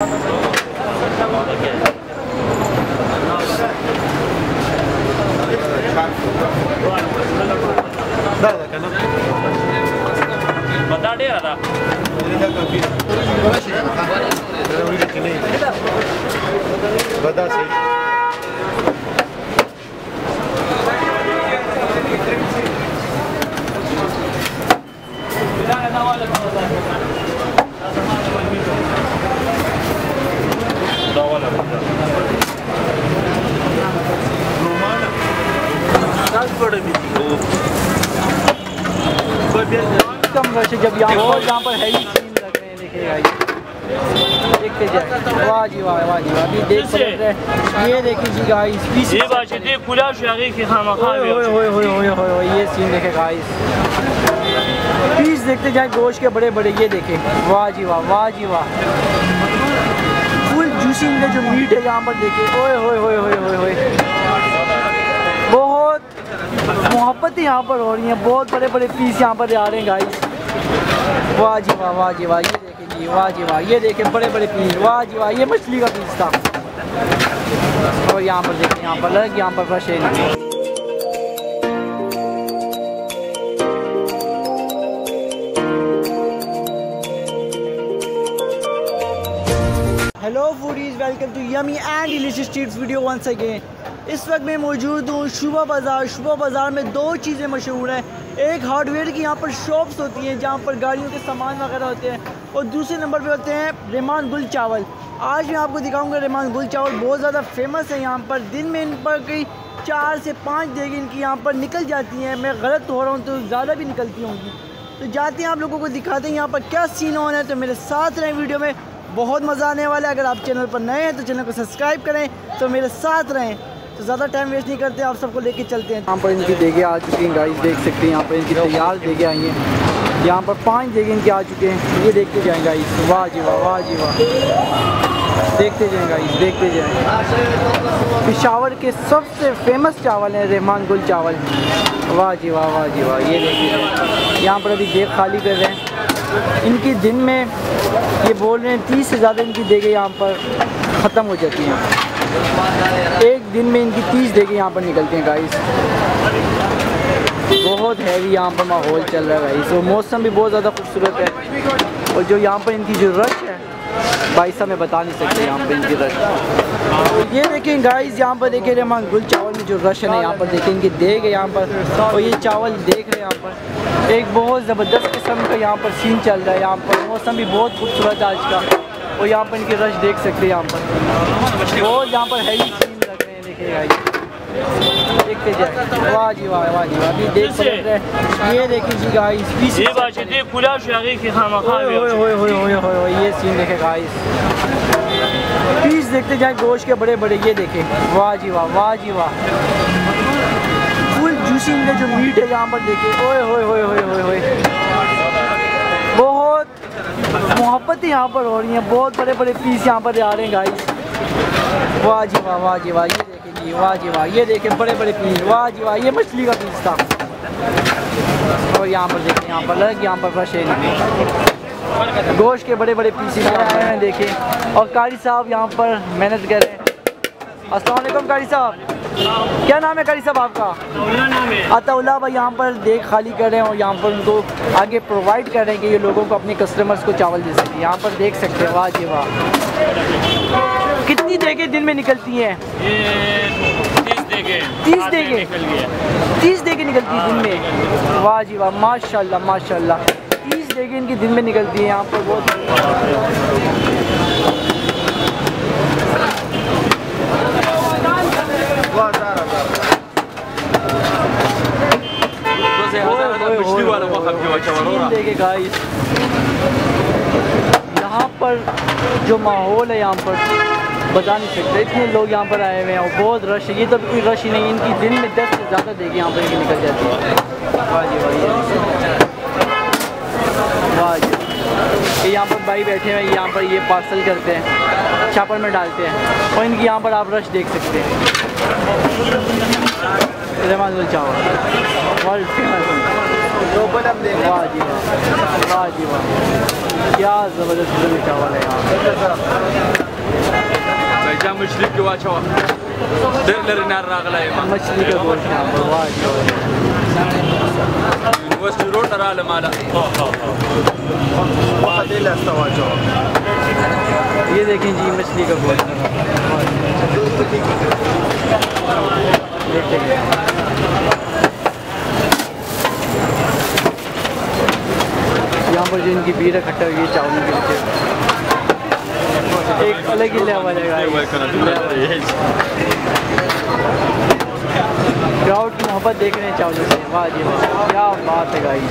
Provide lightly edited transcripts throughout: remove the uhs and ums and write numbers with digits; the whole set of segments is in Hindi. बता दे रहा बता सही जब यहाँ पर हैवी सीन लग रहे हैं देखिए गाइस। वाह जी वाह, वाह जी वाह। ये देखिए गाइस, ये बात है पूरा शहर के खामखा में ये सीन देखे गाइस। पीस देखते जाए गोश्त के बड़े बड़े, ये देखे। वाह जी वाह, वाह जी वाह। फुल जूसी इनका जो मीट है यहाँ पर देखे। ओए होए होए होए होए होए, बहुत मोहब्बतें यहाँ पर हो रही हैं। बहुत बड़े बड़े पीस यहाँ पर आ रहे हैं गाइस। वाह जी वाह, वाह जी वाह। ये देखे जी, वाह जी वाह। ये देखे बड़े बड़े पीस। वाह जी वाह, ये मछली का पीस था। और यहाँ पर देखे, यहाँ पर लग, यहाँ पर fresh. Hello foodies, welcome to yummy and delicious streets video once again. इस वक्त मैं मौजूद हूँ शोबा बाज़ार। शोबा बाज़ार में दो चीज़ें मशहूर हैं। एक हार्डवेयर की यहाँ पर शॉप्स होती हैं जहाँ पर गाड़ियों के सामान वगैरह होते हैं, और दूसरे नंबर पे होते हैं रहमान गुल चावल। आज मैं आपको दिखाऊँगा रहमान गुल चावल। बहुत ज़्यादा फेमस है यहाँ पर। दिन में इन पर कई 4 से 5 देगी इनकी यहाँ पर निकल जाती हैं। मैं गलत हो रहा हूँ तो ज़्यादा भी निकलती होंगी। तो जाते हैं, आप लोगों को दिखाते हैं यहाँ पर क्या सीन होना है। तो मेरे साथ रहें, वीडियो में बहुत मज़ा आने वाला है। अगर आप चैनल पर नए हैं तो चैनल को सब्सक्राइब करें, तो मेरे साथ रहें। तो ज़्यादा टाइम वेस्ट नहीं करते, आप सबको लेके चलते हैं। यहाँ पर इनकी देगे आ चुकी हैं गाइस, देख सकते हैं। यहाँ पर इनकी तैयार देगे आई हैं। यहाँ पर 5 देगे इनके आ चुके हैं, ये देखते जाएँ गाइस। वाह जी वाह, वाह जी वाह। देखते जाएँ गाइस, देखते जाएँ। पेशावर के सबसे फेमस चावल हैं रहमान गुल चावल। वाह जी वाह, वाह जी वाह। ये देखिए, यहाँ पर अभी देख खाली कर रहे हैं। इनकी दिन में ये बोल रहे हैं 30 से ज़्यादा इनकी देगे यहाँ पर ख़त्म हो जाती हैं। एक दिन में इनकी 30 देगे यहाँ पर निकलती हैं गाइस। बहुत हैवी यहाँ पर माहौल चल रहा है गाइस। और मौसम भी बहुत ज़्यादा खूबसूरत है। और जो यहाँ पर इनकी जो रश है भाई साहब, मैं बता नहीं सकते यहाँ पर इनकी रश। ये देखें गाइस, यहाँ पर देखें रहमान गुल चावल में जो रश है ना, यहाँ पर देखें इनकी देगे यहाँ पर। और ये चावल देख रहे हैं यहाँ पर, एक बहुत ज़बरदस्त किस्म का यहाँ पर सीन चल रहा है। यहाँ पर मौसम भी बहुत खूबसूरत आज का। और यहाँ पर इनकी रश देख सकते हैं यहाँ पर। और यहाँ पर हैवी सीन लग रहे हैं देखिए, देखते जाए। वाह जी वाह, वाह जी वाह। अभी देख सकते हैं, ये देखिए गाइस। ये बात है पूरा शहर के खामखा में ये सीन देखे गाइस। पीस देखते जाए गोश्त के बड़े बड़े, ये देखे। वाह जी वाह, वाह जी वाह। जूसी इनका जो मीट है यहाँ पर देखे। ओए होए होए होए होए होए, बहुत मोहब्बतें यहाँ पर हो रही हैं। बहुत बड़े बड़े पीस यहाँ पर आ रहे हैं गाइस। वाह जी वाह, वाह जी वाह। ये देखे जी, वाह जी वाह। ये देखे बड़े बड़े पीस। वाह जी वाह, ये मछली का पीस था। और यहाँ पर देखें, यहाँ पर लग, यहाँ पर फ्रेश गोश्त के बड़े बड़े पीस हैं देखे। और कारी साहब यहाँ पर मेहनत कर रहे हैं। अस्सलाम वालेकुम कारी साहब, क्या नाम है कारी साहब आपका? अताउल्ला भाई यहाँ पर देख खाली कर रहे हैं। और यहाँ पर उनको आगे प्रोवाइड कर रहे हैं कि ये लोगों को, अपने कस्टमर्स को चावल दे सकें। यहाँ पर देख सकते हैं। वाह जी वाह। कितनी देगे दिन में निकलती हैं? 30 देगे। 30 देगे निकलती है दिन में। वाह जी वाह, माशाल्लाह माशाल्लाह। 30 देगे इनकी दिन में निकलती है यहाँ पर। बहुत देखे गाइस, यहाँ पर जो माहौल है यहाँ पर बता नहीं सकते। इतने लोग यहाँ पर आए हुए हैं और बहुत रश है। ये तो कोई रश ही नहीं, इनकी दिन में 10 से ज़्यादा देगी यहाँ पर इनकी निकल जाती है। वाह जी। यहाँ पर भाई बैठे हुए हैं, यहाँ पर ये पार्सल करते हैं, छापर में डालते हैं। और इनकी यहाँ पर आप रश देख सकते हैं। रहमान गुल चावल वर्ल्ड फेमस। डबल हम देंगे। वाह जी वाह, वाह जी वाह, क्या ज़बरदस्त गुल चावल है यहाँ। मछली के वाह चावल, मछली के गोल चावल, वाह जी वाह। यूनिवर्सिटी रोड अराल माला ये देखें जी मछली का गोल यहाँ पर जो इनकी भीड़ इकट्ठा हुई है चावल के लिए, एक अलग ही लेवल है। क्राउड की मोहब्बत देख रहे हैं चावलों से, वाह जी वाह, क्या बात है गाइस।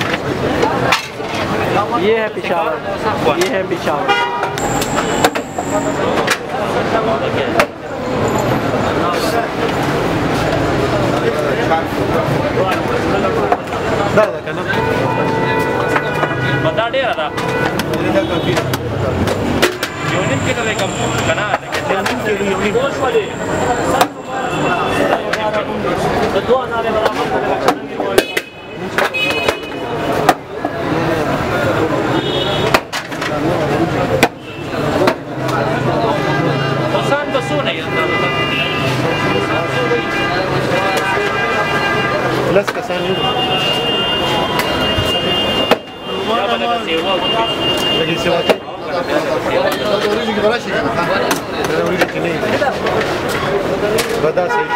ये है पेशावर, ये है पेशावर। बता दे रहा यूनिट के लिए कम करना है तो दो अनारे बराबर का कलेक्शन की बोल। पसंद तो सो नहीं आता प्लस का सन हुआ वाला का सेवा लेकिन सेवा तो ओरिजिन की बड़ा शिकायत है, ओरिजिन नहीं बता सही।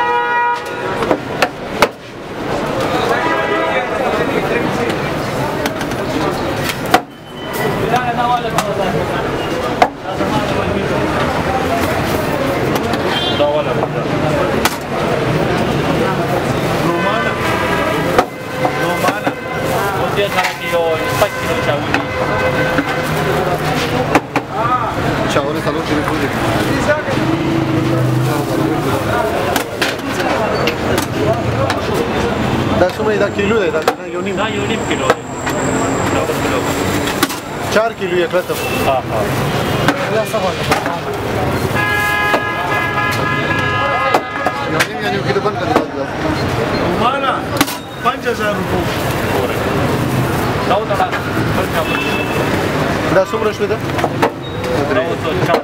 किलो है ना यूनिम, ना यूनिम किलो है, 4 किलो है अगला। तब हाँ हाँ अगला सब यूनिम यानी किलो बंद कर दिया माना 5000 रुपये और दाऊ तड़ा पर क्या बोलूँ 10 रुपये था दाऊ तो चार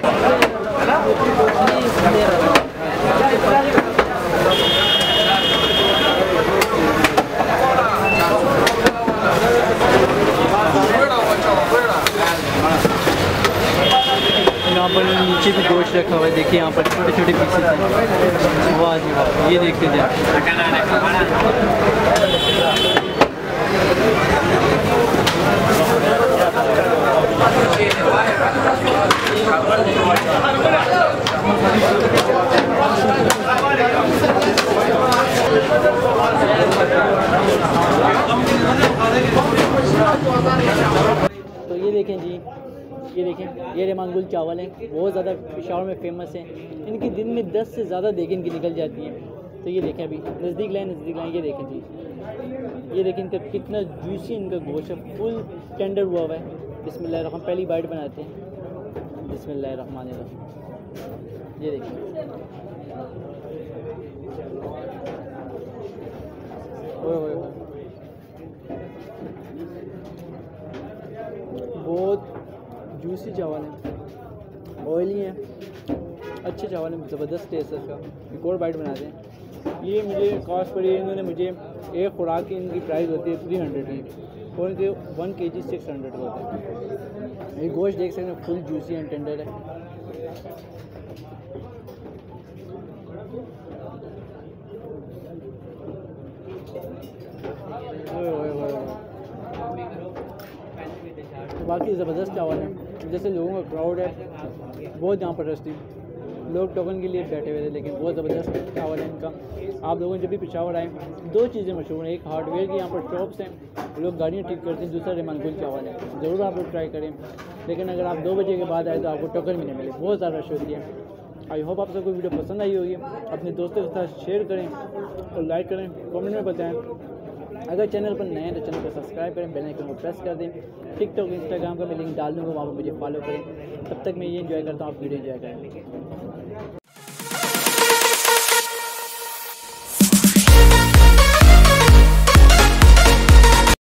यहाँ पर नीचे भी गोश्त रखा हुआ है, देखिए यहाँ पर छोटे छोटे पीसेस हैं। वाह जी वाह, ये देखते जाए तो ये देखें जी, ये देखें ये रहमान गुल चावल हैं, बहुत ज़्यादा पेशावर में फेमस हैं। इनकी दिन में 10 से ज़्यादा देखें इनकी निकल जाती हैं। तो ये देखें अभी नज़दीक लाएँ, नज़दीक लाएँ, ये देखें जी, ये देखें इनका कितना जूसी इनका गोश्त है, फुल टेंडर हुआ हुआ है। बिस्मिल्लाहिर्रहमान, पहली बाइट बनाते हैं। बिस्मिल्लाहिर्रहमानिर्रहीम, ये देखें बहुत जूसी चावल है, ऑयली है, अच्छे चावल है, ज़बरदस्त टेस्ट है इसका। एक और बाइट बनाते हैं। ये मुझे कॉस्ट पड़ी है, इन्होंने मुझे एक खुराक की इनकी प्राइस होती है 300 की और इनके 1 kg 600 का होता है। ये गोश्त देख सकते हैं, फुल जूसी एंड टेंडर है, बाकी ज़बरदस्त चावल है। जैसे लोगों का क्राउड है बहुत, यहाँ पर रस्ती लोग टोकन के लिए बैठे हुए थे, लेकिन बहुत ज़बरदस्त चावल है इनका। आप लोगों जब भी पेशावर आएँ, 2 चीज़ें मशहूर हैं, एक हार्डवेयर की यहाँ पर शॉप्स हैं, लोग गाड़ियाँ ठीक करते हैं, दूसरा रहमान गुल चावल है, ज़रूर आप लोग ट्राई करें। लेकिन अगर आप 2 बजे के बाद आए तो आपको टोकन भी नहीं मिले, बहुत ज़्यादा रश होती है। आई होप आप सबको वीडियो पसंद आई होगी, अपने दोस्तों के साथ शेयर करें और लाइक करें, कमेंट में बताएँ। अगर चैनल पर नए हैं तो चैनल को सब्सक्राइब करें, बेल आइकन को प्रेस कर दें। टिकटॉक इंस्टाग्राम का मैं लिंक डाल दूँगा, वहाँ पर मुझे फॉलो करें। तब तक मैं ये एंजॉय करता हूँ, आप वीडियो एंजॉय करें।